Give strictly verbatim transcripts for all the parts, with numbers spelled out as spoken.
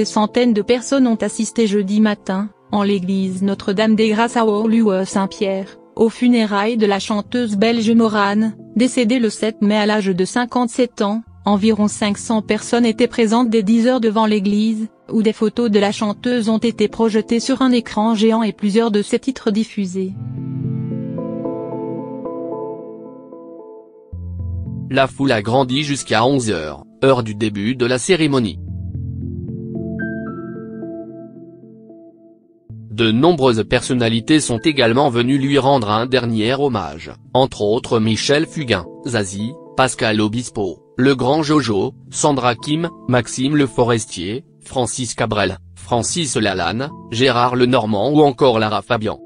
des centaines de personnes ont assisté jeudi matin, en l'église Notre-Dame-des-Grâces à Orlu-Saint-Pierre, aux funérailles de la chanteuse belge Maurane, décédée le sept mai à l'âge de cinquante-sept ans. Environ cinq cents personnes étaient présentes dès dix heures devant l'église, où des photos de la chanteuse ont été projetées sur un écran géant et plusieurs de ses titres diffusés. La foule a grandi jusqu'à onze heures, heure du début de la cérémonie. De nombreuses personnalités sont également venues lui rendre un dernier hommage, entre autres Michel Fugain, Zazie, Pascal Obispo, Le Grand Jojo, Sandra Kim, Maxime Le Forestier, Francis Cabrel, Francis Lalanne, Gérard Lenormand ou encore Lara Fabian.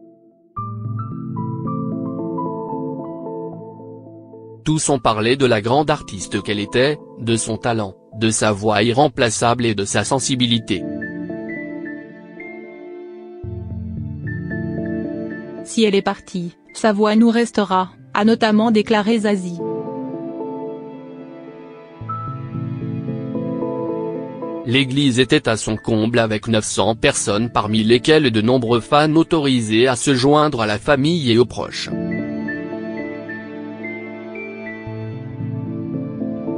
Tous ont parlé de la grande artiste qu'elle était, de son talent, de sa voix irremplaçable et de sa sensibilité. Si elle est partie, sa voix nous restera, a notamment déclaré Zazie. L'église était à son comble avec neuf cents personnes parmi lesquelles de nombreux fans autorisés à se joindre à la famille et aux proches.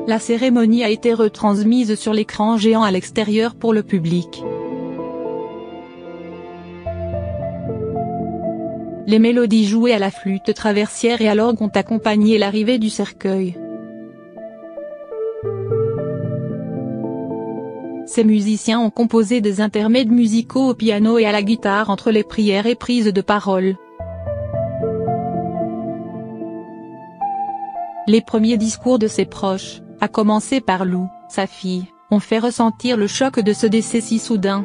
La cérémonie a été retransmise sur l'écran géant à l'extérieur pour le public. Les mélodies jouées à la flûte traversière et à l'orgue ont accompagné l'arrivée du cercueil. Ces musiciens ont composé des intermèdes musicaux au piano et à la guitare entre les prières et prises de parole. Les premiers discours de ses proches, à commencer par Lou, sa fille, ont fait ressentir le choc de ce décès si soudain.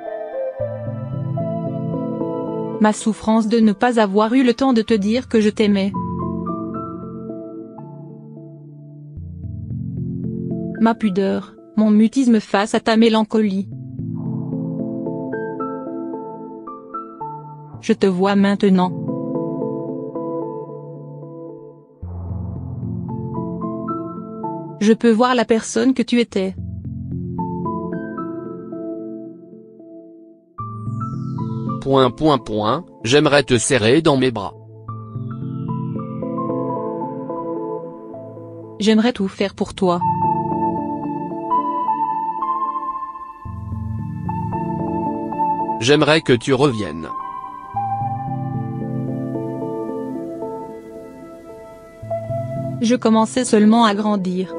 « Ma souffrance de ne pas avoir eu le temps de te dire que je t'aimais. » « Ma pudeur. Mon mutisme face à ta mélancolie. Je te vois maintenant. Je peux voir la personne que tu étais. Point point point, j'aimerais te serrer dans mes bras. J'aimerais tout faire pour toi. » J'aimerais que tu reviennes. Je commençais seulement à grandir.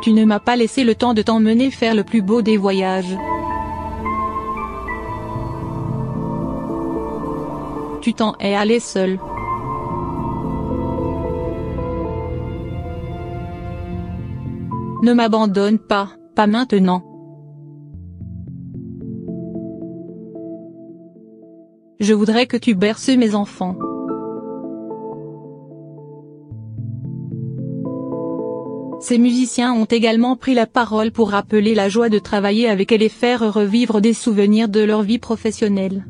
Tu ne m'as pas laissé le temps de t'emmener faire le plus beau des voyages. Tu t'en es allé seul. Ne m'abandonne pas, pas maintenant. Je voudrais que tu berces mes enfants. Ces musiciens ont également pris la parole pour rappeler la joie de travailler avec elle et faire revivre des souvenirs de leur vie professionnelle.